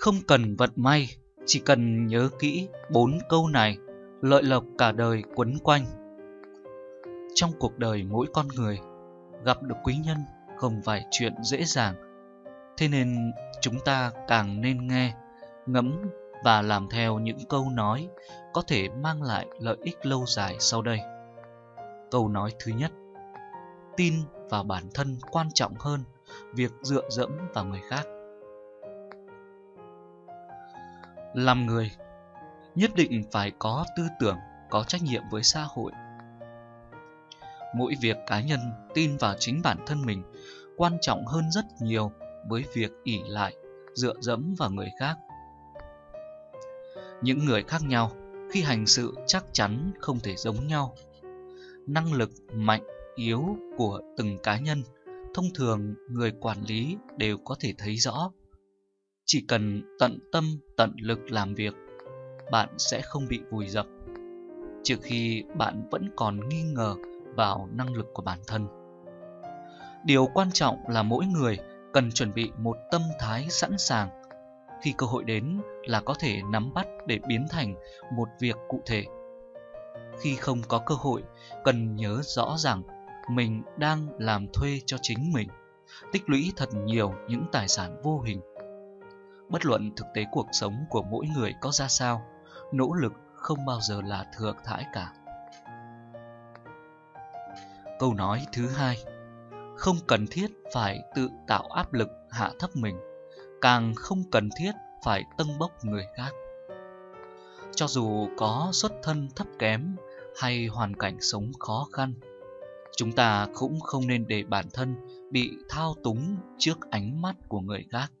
Không cần vận may, chỉ cần nhớ kỹ 4 câu này, lợi lộc cả đời quấn quanh. Trong cuộc đời mỗi con người, gặp được quý nhân không phải chuyện dễ dàng. Thế nên chúng ta càng nên nghe, ngẫm và làm theo những câu nói có thể mang lại lợi ích lâu dài sau đây. Câu nói thứ nhất: tin vào bản thân quan trọng hơn việc dựa dẫm vào người khác. Làm người, nhất định phải có tư tưởng có trách nhiệm với xã hội. Mỗi việc cá nhân tin vào chính bản thân mình quan trọng hơn rất nhiều với việc ỷ lại, dựa dẫm vào người khác. Những người khác nhau khi hành sự chắc chắn không thể giống nhau. Năng lực mạnh, yếu của từng cá nhân, thông thường người quản lý đều có thể thấy rõ. Chỉ cần tận tâm, tận lực làm việc, bạn sẽ không bị vùi dập, trừ khi bạn vẫn còn nghi ngờ vào năng lực của bản thân. Điều quan trọng là mỗi người cần chuẩn bị một tâm thái sẵn sàng. Khi cơ hội đến là có thể nắm bắt để biến thành một việc cụ thể. Khi không có cơ hội, cần nhớ rõ rằng mình đang làm thuê cho chính mình, tích lũy thật nhiều những tài sản vô hình. Bất luận thực tế cuộc sống của mỗi người có ra sao, nỗ lực không bao giờ là thừa thãi cả. Câu nói thứ hai: không cần thiết phải tự tạo áp lực hạ thấp mình, càng không cần thiết phải tâng bốc người khác. Cho dù có xuất thân thấp kém hay hoàn cảnh sống khó khăn, chúng ta cũng không nên để bản thân bị thao túng trước ánh mắt của người khác.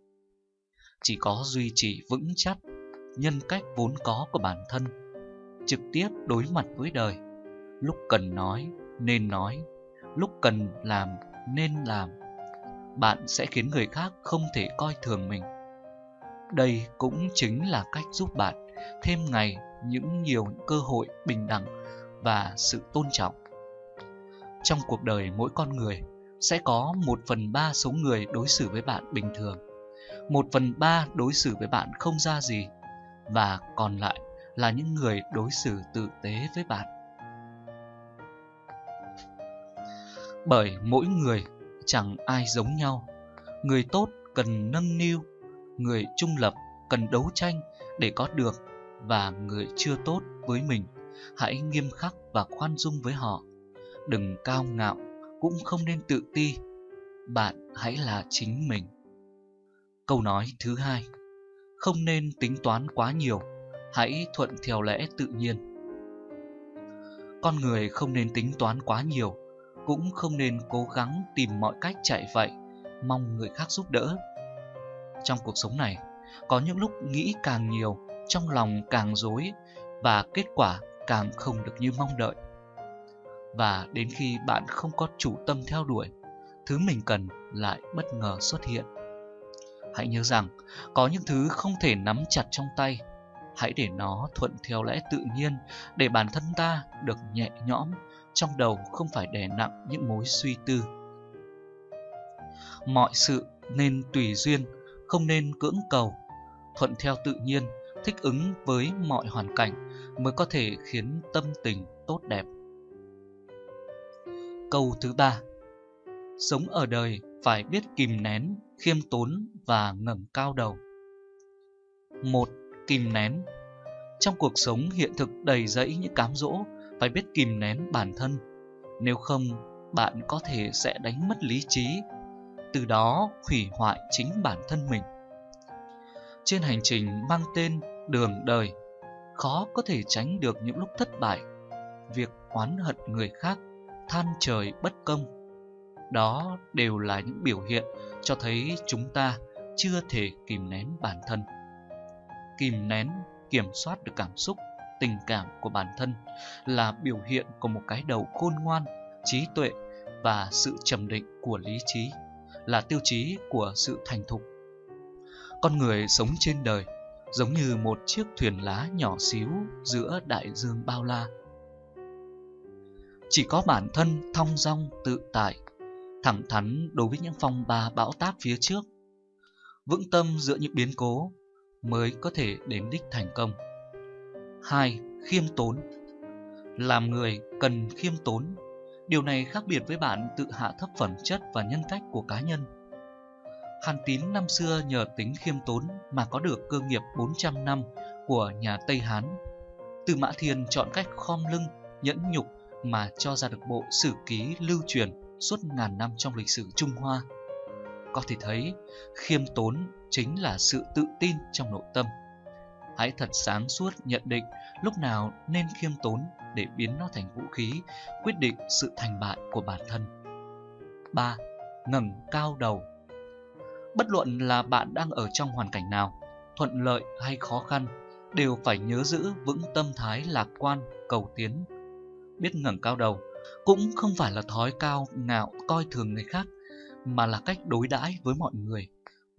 Chỉ có duy trì vững chắc nhân cách vốn có của bản thân, trực tiếp đối mặt với đời, lúc cần nói nên nói, lúc cần làm nên làm, bạn sẽ khiến người khác không thể coi thường mình. Đây cũng chính là cách giúp bạn thêm ngày những nhiều cơ hội bình đẳng và sự tôn trọng. Trong cuộc đời mỗi con người sẽ có 1/3 số người đối xử với bạn bình thường, 1/3 đối xử với bạn không ra gì, và còn lại là những người đối xử tử tế với bạn. Bởi mỗi người chẳng ai giống nhau. Người tốt cần nâng niu, người trung lập cần đấu tranh để có được, và người chưa tốt với mình, hãy nghiêm khắc và khoan dung với họ. Đừng cao ngạo, cũng không nên tự ti. Bạn hãy là chính mình. Câu nói thứ hai: không nên tính toán quá nhiều, hãy thuận theo lẽ tự nhiên. Con người không nên tính toán quá nhiều, cũng không nên cố gắng tìm mọi cách chạy vậy, mong người khác giúp đỡ. Trong cuộc sống này, có những lúc nghĩ càng nhiều, trong lòng càng rối, và kết quả càng không được như mong đợi. Và đến khi bạn không có chủ tâm theo đuổi, thứ mình cần lại bất ngờ xuất hiện. Hãy nhớ rằng, có những thứ không thể nắm chặt trong tay. Hãy để nó thuận theo lẽ tự nhiên, để bản thân ta được nhẹ nhõm, trong đầu không phải đè nặng những mối suy tư. Mọi sự nên tùy duyên, không nên cưỡng cầu. Thuận theo tự nhiên, thích ứng với mọi hoàn cảnh mới có thể khiến tâm tình tốt đẹp. Câu thứ ba: sống ở đời phải biết kìm nén, khiêm tốn và ngẩng cao đầu. 1. Kìm nén. Trong cuộc sống hiện thực đầy rẫy những cám dỗ, phải biết kìm nén bản thân. Nếu không, bạn có thể sẽ đánh mất lý trí, từ đó hủy hoại chính bản thân mình. Trên hành trình mang tên đường đời, khó có thể tránh được những lúc thất bại, việc oán hận người khác, than trời bất công. Đó đều là những biểu hiện cho thấy chúng ta chưa thể kìm nén bản thân. Kìm nén, kiểm soát được cảm xúc, tình cảm của bản thân là biểu hiện của một cái đầu khôn ngoan, trí tuệ và sự trầm định của lý trí, là tiêu chí của sự thành thục. Con người sống trên đời giống như một chiếc thuyền lá nhỏ xíu giữa đại dương bao la. Chỉ có bản thân thong dong tự tại, thẳng thắn đối với những phong ba bão táp phía trước, vững tâm giữa những biến cố, mới có thể đến đích thành công. 2. Khiêm tốn. Làm người cần khiêm tốn. Điều này khác biệt với bạn tự hạ thấp phẩm chất và nhân cách của cá nhân. Hàn Tín năm xưa nhờ tính khiêm tốn mà có được cơ nghiệp 400 năm của nhà Tây Hán. Tư Mã Thiên chọn cách khom lưng, nhẫn nhục mà cho ra được bộ sử ký lưu truyền suốt ngàn năm trong lịch sử Trung Hoa. Có thể thấy, khiêm tốn chính là sự tự tin trong nội tâm. Hãy thật sáng suốt nhận định lúc nào nên khiêm tốn để biến nó thành vũ khí, quyết định sự thành bại của bản thân. 3. Ngẩng cao đầu. Bất luận là bạn đang ở trong hoàn cảnh nào, thuận lợi hay khó khăn, đều phải nhớ giữ vững tâm thái lạc quan, cầu tiến. Biết ngẩng cao đầu cũng không phải là thói cao ngạo coi thường người khác, mà là cách đối đãi với mọi người,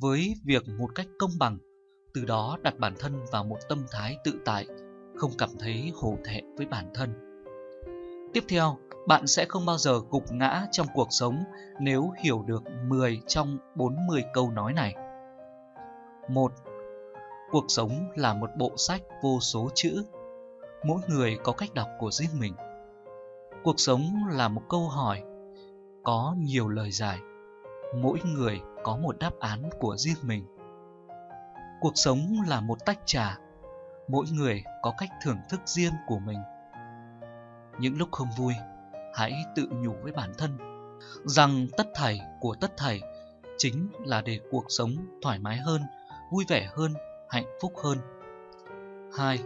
với việc một cách công bằng, từ đó đặt bản thân vào một tâm thái tự tại, không cảm thấy hổ thẹn với bản thân. Tiếp theo, bạn sẽ không bao giờ gục ngã trong cuộc sống nếu hiểu được 10 trong 40 câu nói này. 1. Cuộc sống là một bộ sách vô số chữ, mỗi người có cách đọc của riêng mình. Cuộc sống là một câu hỏi, có nhiều lời giải, mỗi người có một đáp án của riêng mình. Cuộc sống là một tách trà, mỗi người có cách thưởng thức riêng của mình. Những lúc không vui, hãy tự nhủ với bản thân rằng tất thảy của tất thảy chính là để cuộc sống thoải mái hơn, vui vẻ hơn, hạnh phúc hơn. 2.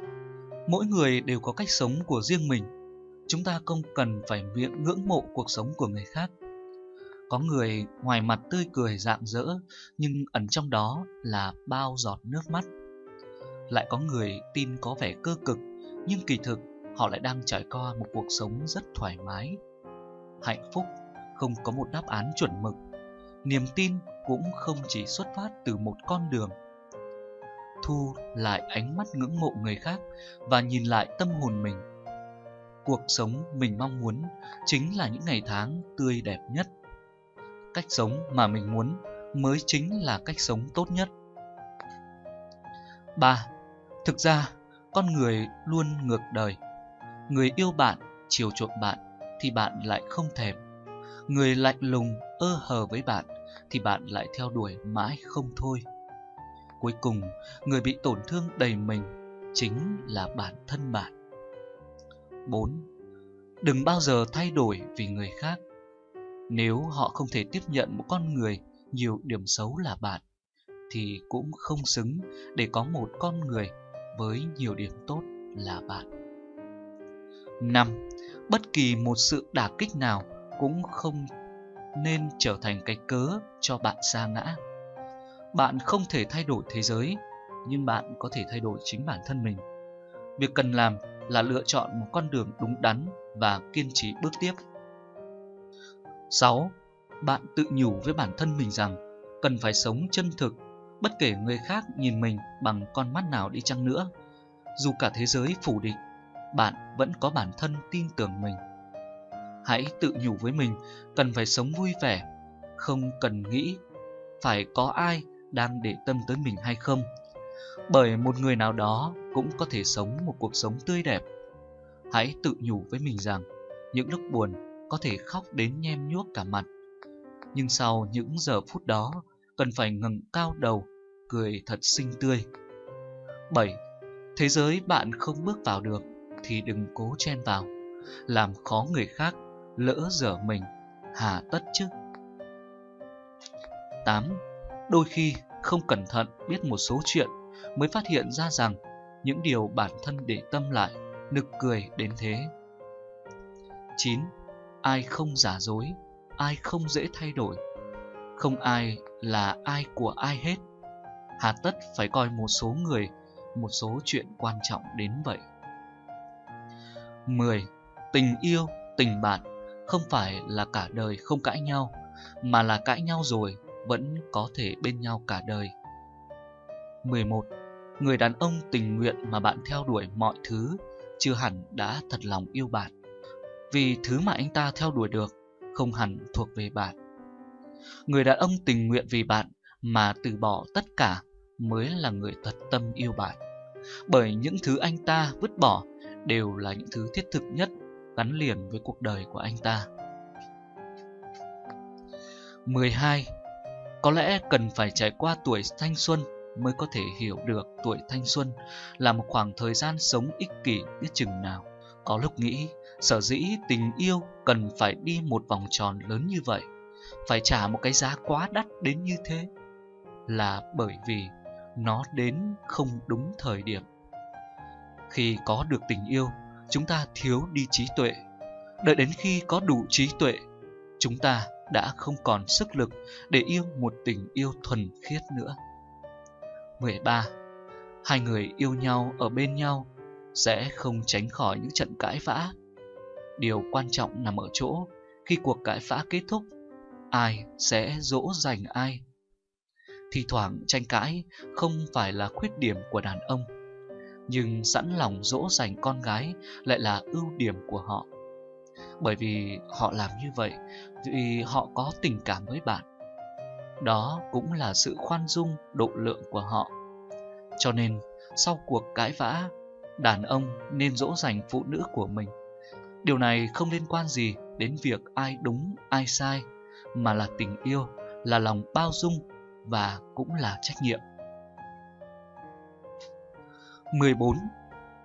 Mỗi người đều có cách sống của riêng mình. Chúng ta không cần phải miệng ngưỡng mộ cuộc sống của người khác. Có người ngoài mặt tươi cười rạng rỡ, nhưng ẩn trong đó là bao giọt nước mắt. Lại có người tin có vẻ cơ cực, nhưng kỳ thực họ lại đang trải qua một cuộc sống rất thoải mái. Hạnh phúc không có một đáp án chuẩn mực. Niềm tin cũng không chỉ xuất phát từ một con đường. Thu lại ánh mắt ngưỡng mộ người khác và nhìn lại tâm hồn mình. Cuộc sống mình mong muốn chính là những ngày tháng tươi đẹp nhất. Cách sống mà mình muốn mới chính là cách sống tốt nhất. 3. Thực ra, con người luôn ngược đời. Người yêu bạn, chiều chuộng bạn thì bạn lại không thèm. Người lạnh lùng, ơ hờ với bạn thì bạn lại theo đuổi mãi không thôi. Cuối cùng, người bị tổn thương đầy mình chính là bản thân bạn. 4. Đừng bao giờ thay đổi vì người khác. Nếu họ không thể tiếp nhận một con người nhiều điểm xấu là bạn, thì cũng không xứng để có một con người với nhiều điểm tốt là bạn. 5. Bất kỳ một sự đả kích nào cũng không nên trở thành cái cớ cho bạn sa ngã. Bạn không thể thay đổi thế giới, nhưng bạn có thể thay đổi chính bản thân mình. Việc cần làm là lựa chọn một con đường đúng đắn và kiên trì bước tiếp. 6. Bạn tự nhủ với bản thân mình rằng cần phải sống chân thực, bất kể người khác nhìn mình bằng con mắt nào đi chăng nữa. Dù cả thế giới phủ định, bạn vẫn có bản thân tin tưởng mình. Hãy tự nhủ với mình cần phải sống vui vẻ, không cần nghĩ phải có ai đang để tâm tới mình hay không. Bởi một người nào đó cũng có thể sống một cuộc sống tươi đẹp. Hãy tự nhủ với mình rằng những lúc buồn có thể khóc đến nhem nhuốc cả mặt, nhưng sau những giờ phút đó cần phải ngẩng cao đầu, cười thật xinh tươi. 7. Thế giới bạn không bước vào được thì đừng cố chen vào, làm khó người khác, lỡ dở mình, hà tất chứ. 8. Đôi khi không cẩn thận biết một số chuyện mới phát hiện ra rằng những điều bản thân để tâm lại nực cười đến thế. 9. Ai không giả dối, ai không dễ thay đổi, không ai là ai của ai hết. Hà tất phải coi một số người, một số chuyện quan trọng đến vậy. 10. Tình yêu, tình bạn không phải là cả đời không cãi nhau, mà là cãi nhau rồi vẫn có thể bên nhau cả đời. 11. Người đàn ông tình nguyện mà bạn theo đuổi mọi thứ chưa hẳn đã thật lòng yêu bạn, vì thứ mà anh ta theo đuổi được không hẳn thuộc về bạn. Người đàn ông tình nguyện vì bạn mà từ bỏ tất cả mới là người thật tâm yêu bạn. Bởi những thứ anh ta vứt bỏ đều là những thứ thiết thực nhất gắn liền với cuộc đời của anh ta. 12. Có lẽ cần phải trải qua tuổi thanh xuân mới có thể hiểu được tuổi thanh xuân là một khoảng thời gian sống ích kỷ biết chừng nào. Có lúc nghĩ, sở dĩ tình yêu cần phải đi một vòng tròn lớn như vậy, phải trả một cái giá quá đắt đến như thế, là bởi vì nó đến không đúng thời điểm. Khi có được tình yêu, chúng ta thiếu đi trí tuệ. Đợi đến khi có đủ trí tuệ, chúng ta đã không còn sức lực để yêu một tình yêu thuần khiết nữa. 13. Hai người yêu nhau ở bên nhau sẽ không tránh khỏi những trận cãi vã. Điều quan trọng nằm ở chỗ khi cuộc cãi vã kết thúc, ai sẽ dỗ dành ai. Thi thoảng tranh cãi không phải là khuyết điểm của đàn ông, nhưng sẵn lòng dỗ dành con gái lại là ưu điểm của họ. Bởi vì họ làm như vậy vì họ có tình cảm với bạn. Đó cũng là sự khoan dung, độ lượng của họ. Cho nên sau cuộc cãi vã, đàn ông nên dỗ dành phụ nữ của mình. Điều này không liên quan gì đến việc ai đúng ai sai, mà là tình yêu, là lòng bao dung và cũng là trách nhiệm. 14.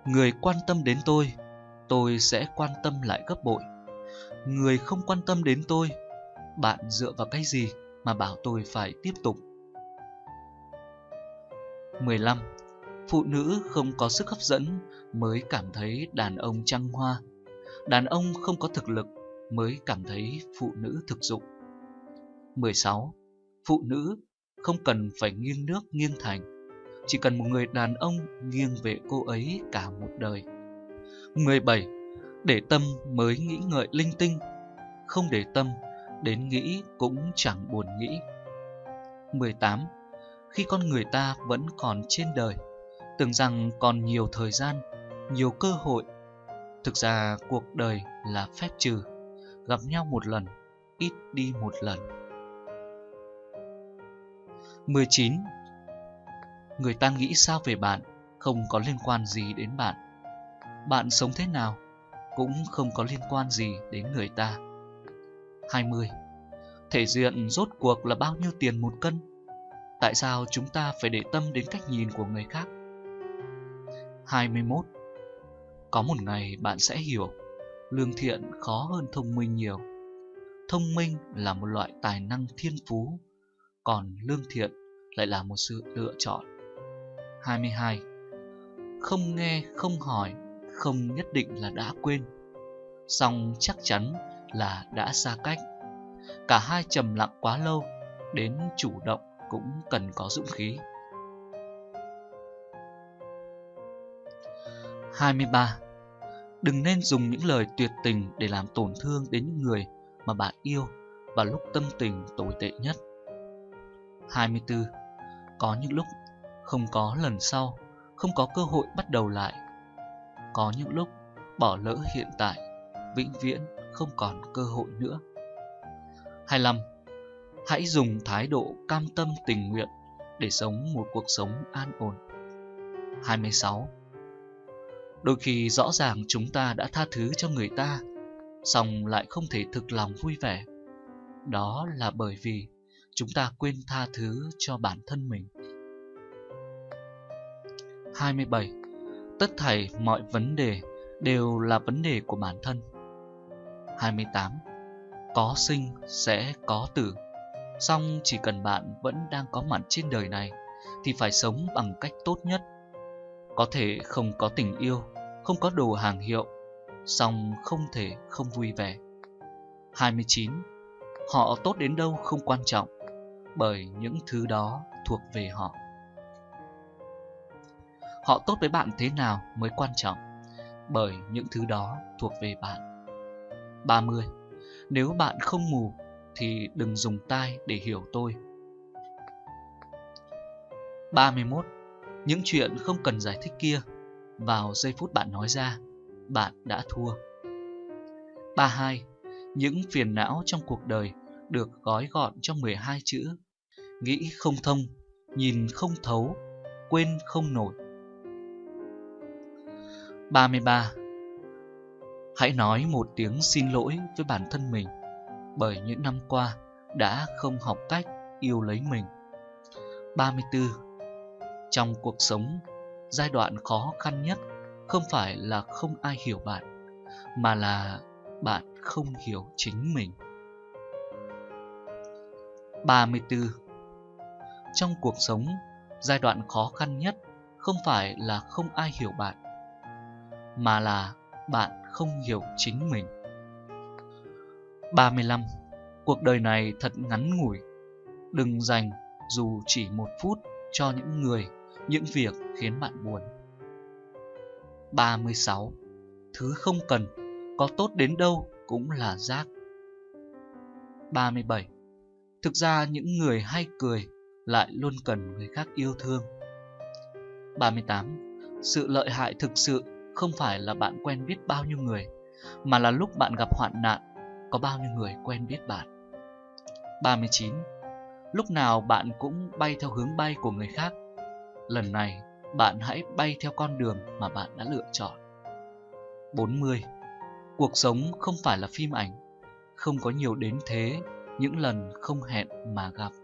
Người quan tâm đến tôi sẽ quan tâm lại gấp bội. Người không quan tâm đến tôi, bạn dựa vào cái gì mà bảo tôi phải tiếp tục? 15. Phụ nữ không có sức hấp dẫn mới cảm thấy đàn ông trăng hoa. Đàn ông không có thực lực mới cảm thấy phụ nữ thực dụng. 16. Phụ nữ không cần phải nghiêng nước nghiêng thành, chỉ cần một người đàn ông nghiêng về cô ấy cả một đời. 17. Để tâm mới nghĩ ngợi linh tinh, không để tâm đến nghĩ cũng chẳng buồn nghĩ. 18. Khi con người ta vẫn còn trên đời, tưởng rằng còn nhiều thời gian, nhiều cơ hội. Thực ra cuộc đời là phép trừ, gặp nhau một lần, ít đi một lần. 19. Người ta nghĩ sao về bạn không có liên quan gì đến bạn. Bạn sống thế nào cũng không có liên quan gì đến người ta. 20. Thể diện rốt cuộc là bao nhiêu tiền một cân? Tại sao chúng ta phải để tâm đến cách nhìn của người khác? 21. Có một ngày bạn sẽ hiểu, lương thiện khó hơn thông minh nhiều. Thông minh là một loại tài năng thiên phú, còn lương thiện lại là một sự lựa chọn. 22. Không nghe, không hỏi, không nhất định là đã quên, song chắc chắn là đã xa cách. Cả hai trầm lặng quá lâu, đến chủ động cũng cần có dũng khí. 23. Đừng nên dùng những lời tuyệt tình để làm tổn thương đến những người mà bạn yêu vào lúc tâm tình tồi tệ nhất. 24. Có những lúc không có lần sau, không có cơ hội bắt đầu lại. Có những lúc bỏ lỡ hiện tại, vĩnh viễn không còn cơ hội nữa. 25. Hãy dùng thái độ cam tâm tình nguyện để sống một cuộc sống an ổn. 26. Đôi khi rõ ràng chúng ta đã tha thứ cho người ta, song lại không thể thực lòng vui vẻ. Đó là bởi vì chúng ta quên tha thứ cho bản thân mình. 27. Tất thảy mọi vấn đề đều là vấn đề của bản thân. 28. Có sinh sẽ có tử, song chỉ cần bạn vẫn đang có mặt trên đời này thì phải sống bằng cách tốt nhất. Có thể không có tình yêu, không có đồ hàng hiệu, song không thể không vui vẻ. 29. Họ tốt đến đâu không quan trọng, bởi những thứ đó thuộc về họ. Họ tốt với bạn thế nào mới quan trọng, bởi những thứ đó thuộc về bạn. 30. Nếu bạn không mù thì đừng dùng tai để hiểu tôi. 31. Những chuyện không cần giải thích kia, vào giây phút bạn nói ra, bạn đã thua. 32. Những phiền não trong cuộc đời được gói gọn trong 12 chữ: nghĩ không thông, nhìn không thấu, quên không nổi. 33. Hãy nói một tiếng xin lỗi với bản thân mình, bởi những năm qua đã không học cách yêu lấy mình. 34. Trong cuộc sống, giai đoạn khó khăn nhất không phải là không ai hiểu bạn, mà là bạn không hiểu chính mình. 34. Trong cuộc sống, giai đoạn khó khăn nhất không phải là không ai hiểu bạn, mà là bạn không hiểu chính mình. 35. Cuộc đời này thật ngắn ngủi. Đừng dành dù chỉ một phút cho những người, những việc khiến bạn buồn. 36. Thứ không cần, có tốt đến đâu cũng là rác. 37. Thực ra những người hay cười lại luôn cần người khác yêu thương. 38. Sự lợi hại thực sự không phải là bạn quen biết bao nhiêu người, mà là lúc bạn gặp hoạn nạn, có bao nhiêu người quen biết bạn. 39. Lúc nào bạn cũng bay theo hướng bay của người khác. Lần này, bạn hãy bay theo con đường mà bạn đã lựa chọn. 40. Cuộc sống không phải là phim ảnh, không có nhiều đến thế những lần không hẹn mà gặp.